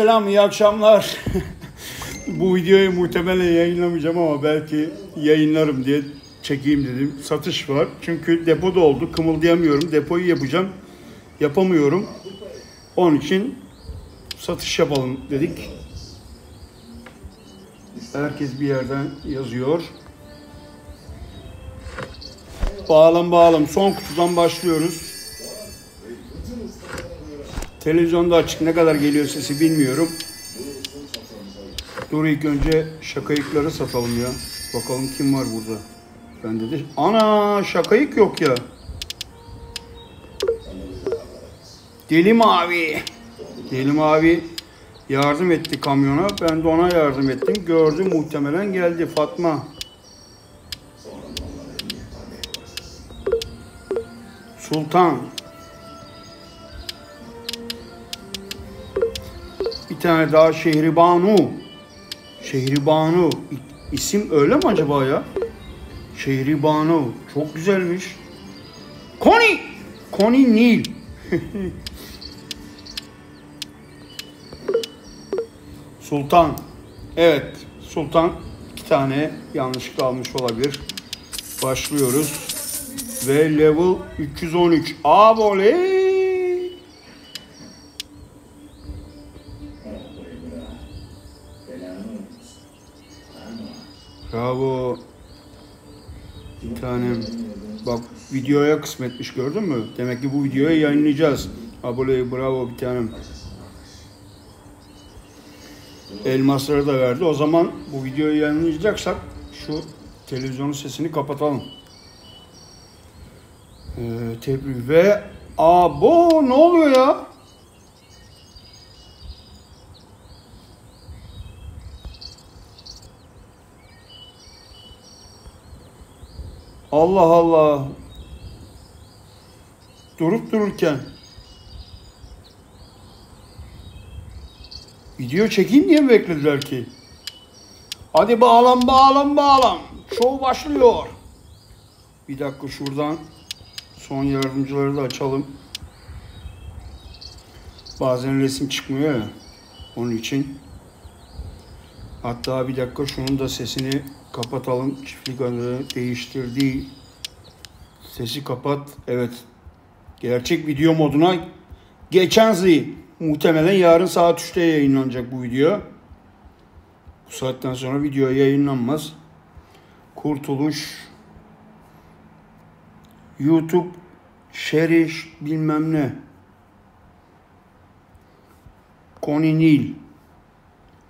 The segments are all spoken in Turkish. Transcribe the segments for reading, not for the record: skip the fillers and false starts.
Selam, iyi akşamlar. Bu videoyu muhtemelen yayınlamayacağım ama belki yayınlarım diye çekeyim dedim. Satış var. Çünkü depo doldu. Kımıldayamıyorum. Depoyu yapacağım. Yapamıyorum. Onun için satış yapalım dedik. Herkes bir yerden yazıyor. Bağlam. Son kutudan başlıyoruz. Televizyonda açık, ne kadar geliyor sesi bilmiyorum. Dur ilk önce şakayıkları satalım ya. Bakalım kim var burada. Bende de. Ana şakayık yok ya. Deli Mavi. Deli Mavi yardım etti kamyona. Ben de ona yardım ettim. Gördü muhtemelen geldi. Fatma. Sultan. Bir tane daha Şehribanu. Şehribanu. İsim öyle mi acaba ya? Şehribanu. Çok güzelmiş. Koni. Koni Nil. Sultan. Evet. Sultan. 2 tane yanlışlıkla almış olabilir. Başlıyoruz. Ve level 313. Abone. Bravo. Bir tanem. Bak videoya kısmetmiş, gördün mü? Demek ki bu videoyu yayınlayacağız. Abone, bravo bir tanem. Elmasları da verdi. O zaman bu videoyu yayınlayacaksak şu televizyonun sesini kapatalım. Tebrik ve abo, ne oluyor ya? Allah Allah. Durup dururken video çekeyim diye mi beklediler ki? Hadi bağlan. Şov başlıyor. Bir dakika, şuradan son yardımcıları da açalım. Bazen resim çıkmıyor ya, onun için. Hatta bir dakika, şunun da sesini kapatalım. Çiftlik anı değiştirdi. Sesi kapat. Evet. Gerçek video moduna geçen zi. Muhtemelen yarın saat 3'te yayınlanacak bu video. Bu saatten sonra video yayınlanmaz. Kurtuluş. YouTube. Şeriş bilmem ne. Koninil.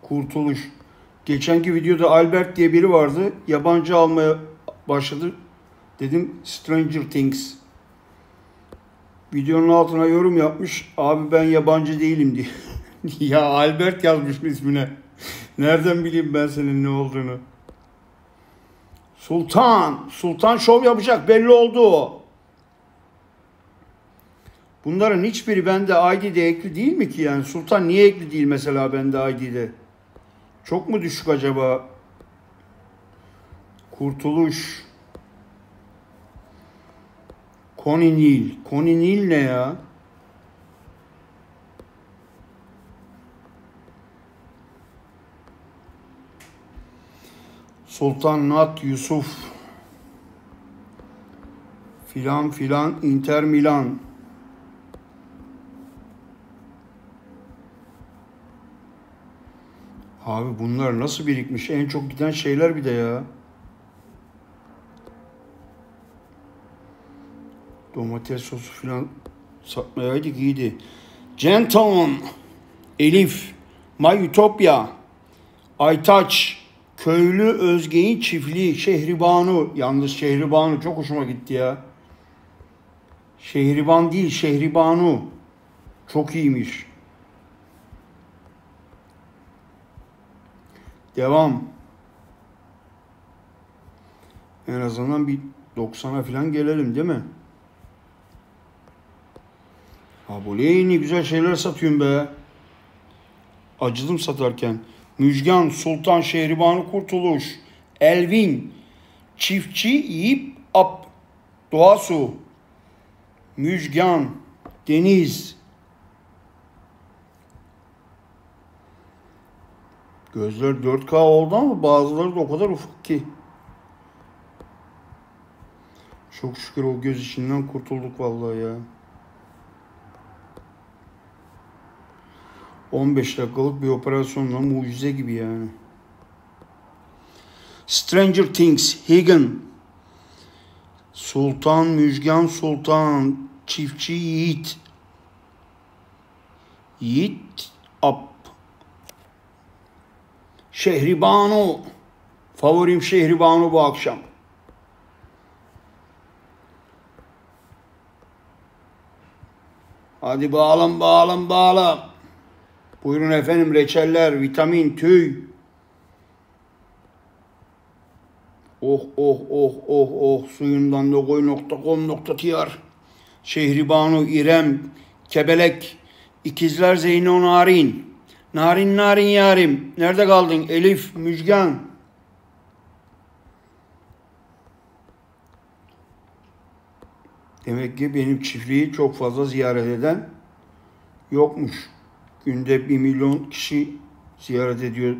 Kurtuluş. Geçenki videoda Albert diye biri vardı. Yabancı almaya başladı. Dedim Stranger Things. Videonun altına yorum yapmış. Abi ben yabancı değilim diye. Ya Albert yazmış ismine. Nereden bileyim ben senin ne olduğunu. Sultan. Sultan şov yapacak. Belli oldu. Bunların hiçbiri bende ID'de ekli değil mi ki? Yani Sultan niye ekli değil mesela bende ID'de? Çok mu düşük acaba? Kurtuluş. Koninil. Koninil ne ya? Sultan Nat Yusuf. Filan. Inter Milan. Abi bunlar nasıl birikmiş? En çok giden şeyler bir de ya. Domates sosu falan satmayaydık iyiydi. Genton, Elif, My Utopia, Aytaç, Köylü Özge'nin Çiftliği, Şehribanu. Yalnız Şehribanu çok hoşuma gitti ya. Şehriban değil, Şehribanu. Çok iyiymiş. Devam. En azından bir 90'a falan gelelim değil mi? Abone, ne güzel şeyler satıyorum be. Acıdım satarken. Müjgan, Sultan, Şehribanu, Kurtuluş, Elvin, Çiftçi, Yip, Ap, Doğasu, Müjgan, Deniz, Gözler 4K oldu ama bazıları da o kadar ufak ki. Çok şükür o göz işinden kurtulduk vallahi ya. 15 dakikalık bir operasyonla mucize gibi yani. Stranger Things, Higgin. Sultan, Müjgan Sultan, Çiftçi Yiğit. Yiğit Ab. Şehribanu. Favorim Şehribanu bu akşam. Hadi bağlam, bağlam, bağlam. Buyurun efendim, reçeller, vitamin, tüy. Oh, oh, oh, oh, oh. Suyundan logoy.com.tr. Şehribanu, İrem, Kebelek, İkizler, Zeyno, Narin. Narin, narin yarim. Nerede kaldın? Elif, Müjgan. Demek ki benim çiftliği çok fazla ziyaret eden yokmuş. Günde 1 milyon kişi ziyaret ediyor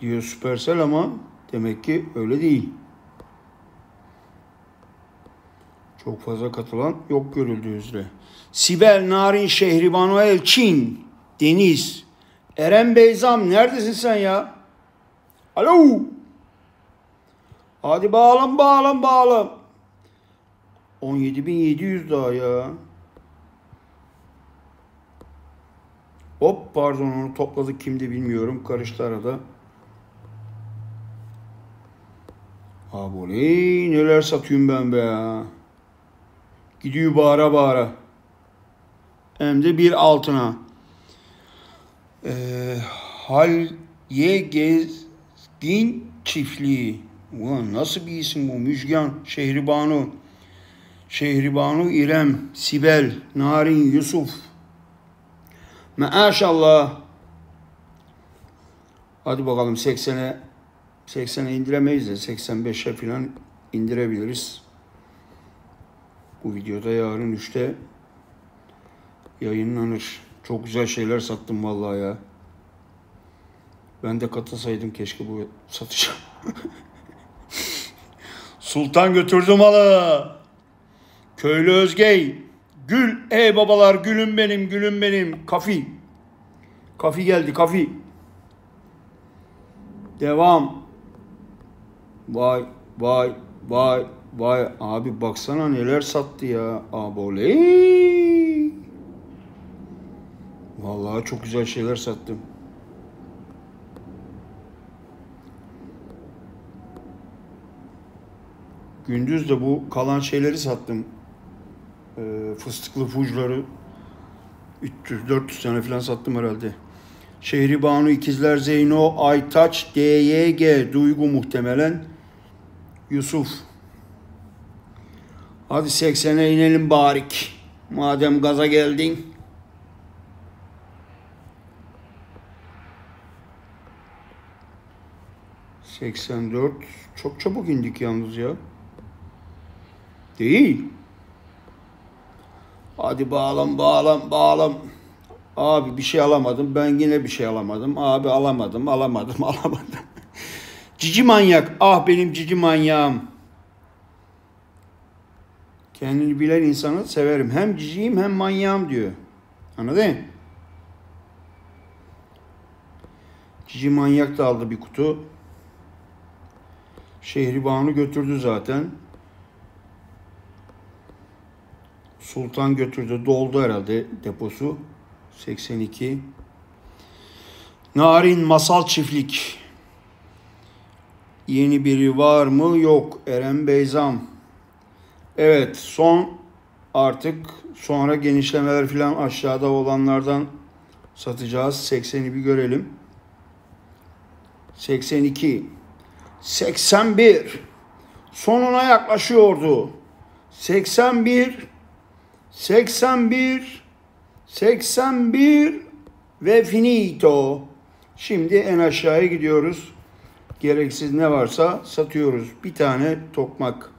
diyor SüperSel ama demek ki öyle değil. Çok fazla katılan yok görüldüğü üzere. Sibel, Narin, Şehribanu, Elçin, Deniz, Eren Beyzam, neredesin sen ya? Alo. Hadi bağlan, bağlan, bağlan. 17.700 daha ya. Hop, pardon, onu topladık, kimdi bilmiyorum, karıştı arada. Abone, neler satıyorum ben be ya. Gidiyor bağıra bağıra. Hem de bir altına. Halye Gezgin Çiftliği. Ulan nasıl bir isim bu? Müjgan, Şehribanu. Şehribanu, İrem, Sibel, Narin, Yusuf. Maşallah. Hadi bakalım, 80'e indiremeyiz de 85'e falan indirebiliriz. Bu videoda yarın 3'te yayınlanır. Çok güzel şeyler sattım vallahi ya. Ben de katılsaydım keşke bu satışa. Sultan götürdü malı. Köylü Özgey. Gül, ey babalar, gülüm benim, gülüm benim. Kafi. Kafi geldi, kafi. Devam. Vay, vay, vay, vay. Abi baksana neler sattı ya. Aboley. Vallahi çok güzel şeyler sattım. Gündüz de bu kalan şeyleri sattım. Fıstıklı fujları 300-400 tane falan sattım herhalde. Şehribanu, İkizler, Zeyno, Aytaç, DYG, Duygu muhtemelen, Yusuf. Hadi 80'e inelim barik. Madem gaza geldin. ...84... Çok çabuk indik yalnız ya. Değil. Hadi bağlam, bağlam, bağlam. Abi bir şey alamadım. Ben yine bir şey alamadım. Abi alamadım, alamadım, alamadım. Cici manyak. Ah benim cici manyağım. Kendini bilen insanı severim. Hem ciciyim hem manyağım diyor. Anladın mı? Cici manyak da aldı bir kutu. Şehribanu götürdü zaten. Sultan götürdü. Doldu herhalde deposu. 82. Narin, Masal Çiftlik. Yeni biri var mı? Yok. Eren Beyzam. Evet. Son artık, sonra genişlemeler falan aşağıda olanlardan satacağız. 80'i bir görelim. 82. 81. Sonuna yaklaşıyordu. 81. 81, 81 ve finito. Şimdi en aşağıya gidiyoruz. Gereksiz ne varsa satıyoruz. Bir tane tokmak.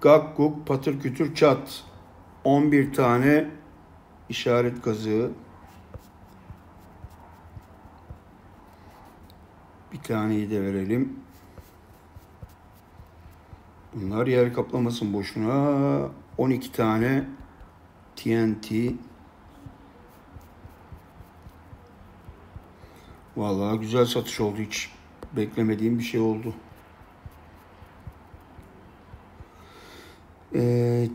Gakkuk, patır kütür çat. 11 tane işaret kazığı, bir taneyi de verelim. Bunlar yer kaplamasın boşuna. 12 tane TNT. Vallahi güzel satış oldu, hiç beklemediğim bir şey oldu.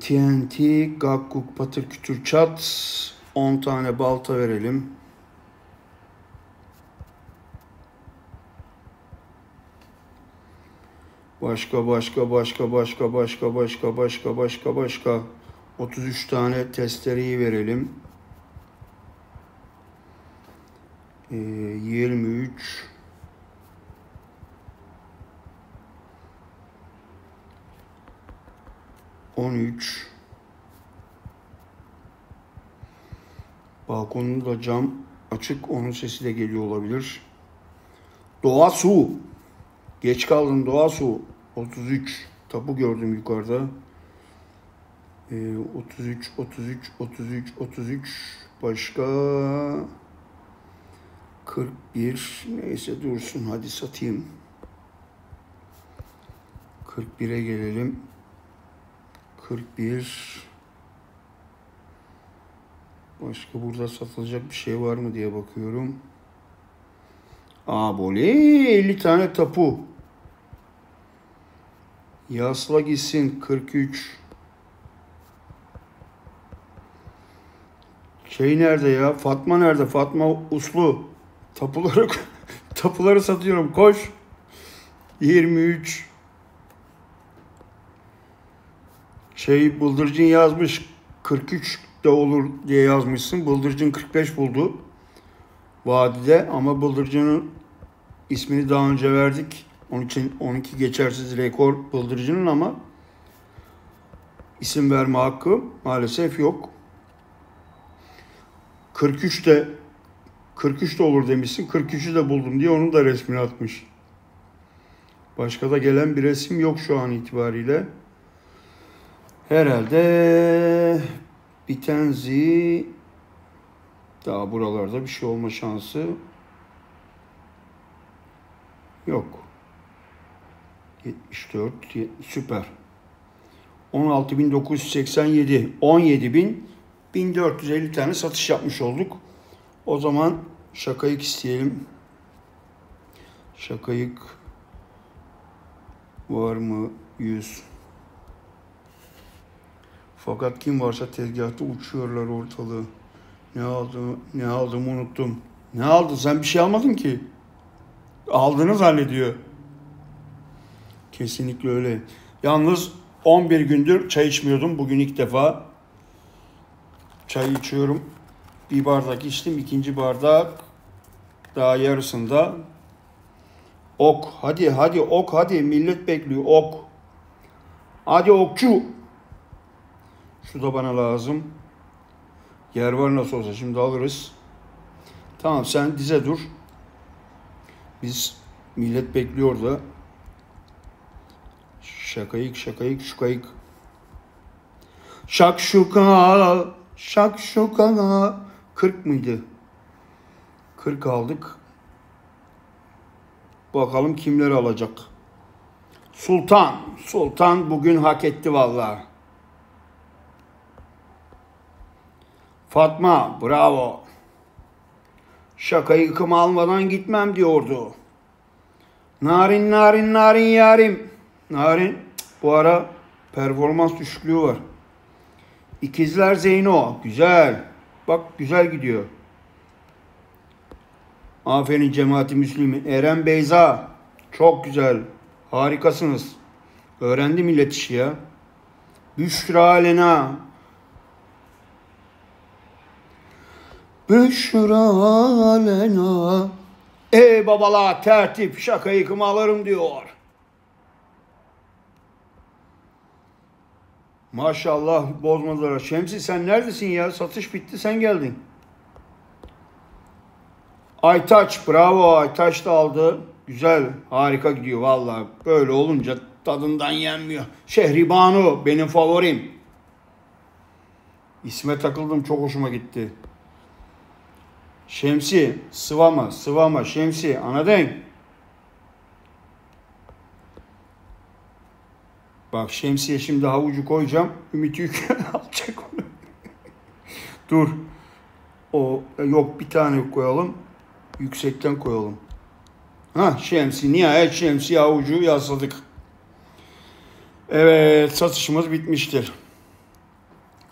TNT, gakkuk, patır, kütür, çat. 10 tane balta verelim. Başka 33 tane testereyi verelim. 23 13 Balkonun da cam açık, onun sesi de geliyor olabilir. Doğa su. Geç kaldım, doğa su. 33 tapu gördüm yukarıda. 33 başka 41, neyse dursun, hadi satayım. 41'e gelelim. 41 başka burada satılacak bir şey var mı diye bakıyorum. Abone 50 tane tapu. Yasla gitsin. 43. Şey nerede ya? Fatma nerede? Fatma Uslu. Tapuları satıyorum. Koş. 23. Şey, bıldırcın yazmış. 43 de olur diye yazmışsın. Bıldırcın 45 buldu vadide, ama bıldırcının ismini daha önce verdik. Onun için 12 geçersiz rekor bıldırcının, ama isim verme hakkı maalesef yok. 43 de olur demişsin. 43'ü de buldum diye onun da resmini atmış. Başka da gelen bir resim yok şu an itibariyle. Herhalde Bitenzi daha buralarda bir şey olma şansı yok. 74 süper. 16.987 17.450 tane satış yapmış olduk. O zaman şakayık isteyelim. Şakayık var mı? 100. Fakat kim varsa tezgahta uçuyorlar ortalığı. Ne aldığımı unuttum. Ne aldın? Sen bir şey almadın ki. Aldığını zannediyor. Kesinlikle öyle. Yalnız 11 gündür çay içmiyordum. Bugün ilk defa çay içiyorum. Bir bardak içtim. İkinci bardak daha yarısında. Ok. Hadi ok. Hadi. Millet bekliyor. Ok. Hadi okçu. Şu da bana lazım. Yer var nasıl olsa. Şimdi alırız. Tamam, sen dize dur. Biz millet bekliyor da. Şakayık. Şakşuka. 40 mıydı? 40 aldık. Bakalım kimleri alacak. Sultan bugün hak etti vallahi. Fatma, bravo. Şakayı kıma almadan gitmem diyordu. Narin yarim. Narin bu ara performans düşüklüğü var. İkizler Zeyno. Güzel. Bak güzel gidiyor. Aferin cemaati Müslümin. Eren Beyza. Çok güzel. Harikasınız. Öğrendi millet işi ya. Büşra Lena. Ey babala tertip, şakayı kıma alırım diyor. Maşallah bozmadılar. Şemsi sen neredesin ya? Satış bitti, sen geldin. Aytaç, bravo. Aytaç da aldı. Güzel, harika gidiyor vallahi. Böyle olunca tadından yenmiyor. Şehribanu benim favorim. İsme takıldım, çok hoşuma gitti. Şemsi, sıvama, sıvama, şemsi, anladın? Bak şemsiye şimdi havucu koyacağım. Ümit Yük alacak onu. Dur. O yok, bir tane koyalım. Yüksekten koyalım. Ha şemsi, nihayet şemsiye havucu yasladık. Evet, satışımız bitmiştir.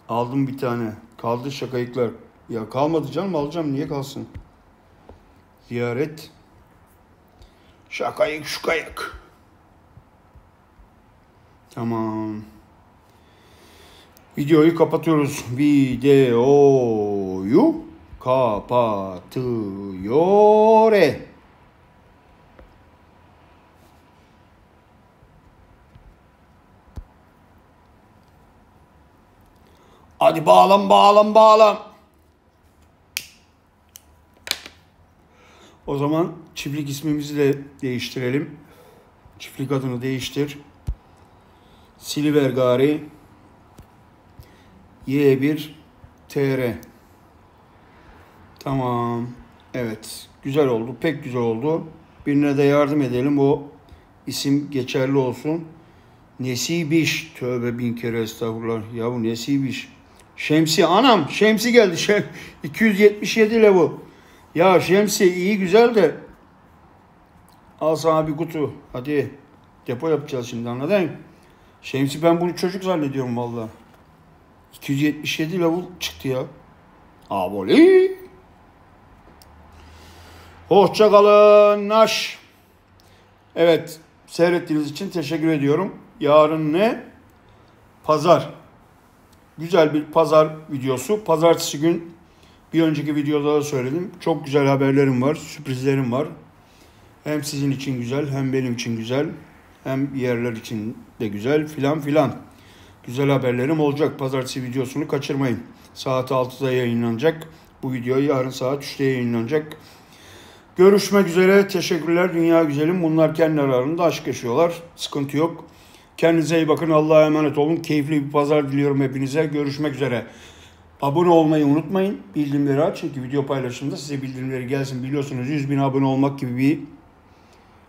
Aldım bir tane. Kaldı şakayıklar. Ya kalmadı canım, alacağım, niye kalsın? Ziyaret. Şakayık şukayık. Tamam. Videoyu kapatıyoruz. Videoyu kapatıyor. Hadi bağlan, bağlan, bağlan. O zaman çiftlik ismimizi de değiştirelim. Çiftlik adını değiştir. Silvergari Y1 TR. Tamam. Evet. Güzel oldu. Pek güzel oldu. Birine de yardım edelim. O isim geçerli olsun. Nesibiş. Tövbe bin kere estağfurullah. Yahu Nesibiş. Şemsi. Anam. Şemsi geldi. 277 ile bu. Ya şemsi iyi güzel de. Al sana bir kutu. Hadi. Depo yapacağız şimdi, anladın mı? Şemsi ben bunu çocuk zannediyorum valla. 277 level çıktı ya. Aboli. Hoşça kalın. Naş. Evet. Seyrettiğiniz için teşekkür ediyorum. Yarın ne? Pazar. Güzel bir pazar videosu. Pazartesi gün bir önceki videoda da söyledim. Çok güzel haberlerim var. Sürprizlerim var. Hem sizin için güzel, hem benim için güzel. Hem yerler için de güzel filan filan. Güzel haberlerim olacak. Pazartesi videosunu kaçırmayın. Saat 6'da yayınlanacak. Bu video yarın saat 3'te yayınlanacak. Görüşmek üzere. Teşekkürler. Dünya güzelim. Bunlar kendi aralarında aşk yaşıyorlar. Sıkıntı yok. Kendinize iyi bakın. Allah'a emanet olun. Keyifli bir pazar diliyorum hepinize. Görüşmek üzere. Abone olmayı unutmayın. Bildirimleri aç. Çünkü video paylaşımında size bildirimleri gelsin. Biliyorsunuz 100.000 abone olmak gibi bir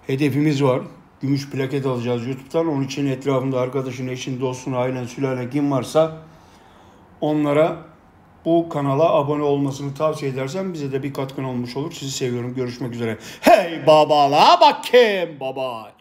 hedefimiz var. Gümüş plaket alacağız YouTube'dan. Onun için etrafında arkadaşın, eşin, dostun, ailen, sülalen kim varsa onlara bu kanala abone olmasını tavsiye edersen bize de bir katkın olmuş olur. Sizi seviyorum. Görüşmek üzere. Hey babala bakayım. Bye bye.